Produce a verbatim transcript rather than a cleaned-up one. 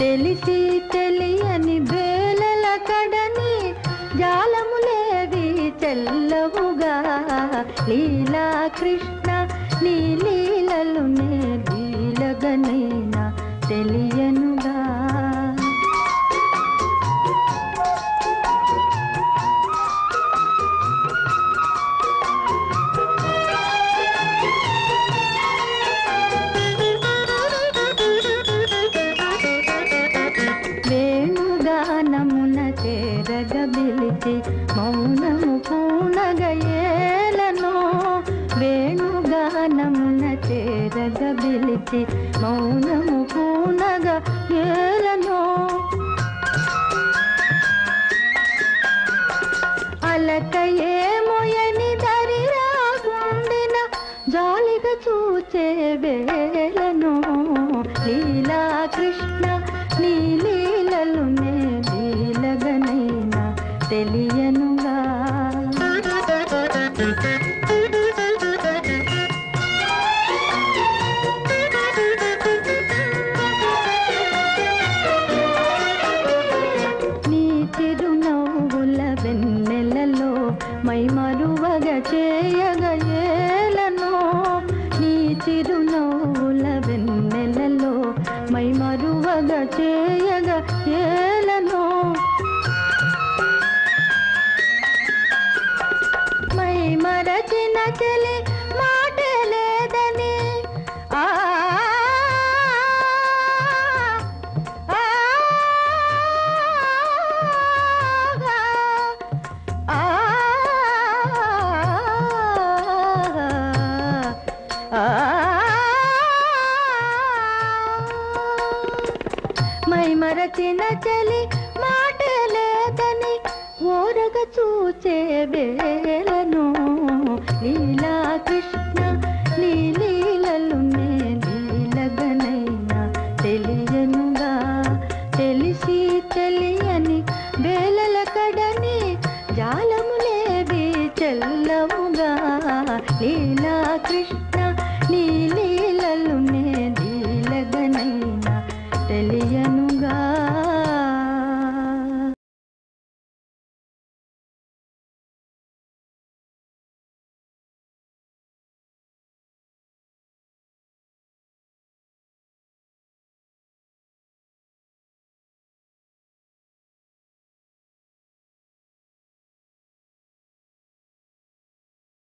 తెలిసి తెలియని వేళల కడని జాలములేవి చెల్లవుగా లీలా కృష్ణ నీ లీలలు నే లీలగనేనా తెలియనుగా మౌనము పూనగయేలను వేణుగానమున చేరగ పిలిచి మౌనము పూనగయేలను అలకయేమో అని దరిరా గుండిన జాలిగా చూచే వేలను లీలా కృష్ణ నీ లీలలు నే లీలగనైనా తెలియనుగా నీ చిరునవ్వుల వెన్నెలలో మైమరువగ చేయగలను నీ చిరునవ్వుల వెన్నెలలో మైమరువగ చేయగలను మరచిన చెలి మాట లేదని ఆ మై మరచిన చెలి మాట లేదని ఓరగ చూచే బేలను लीला कृष्ण लीला।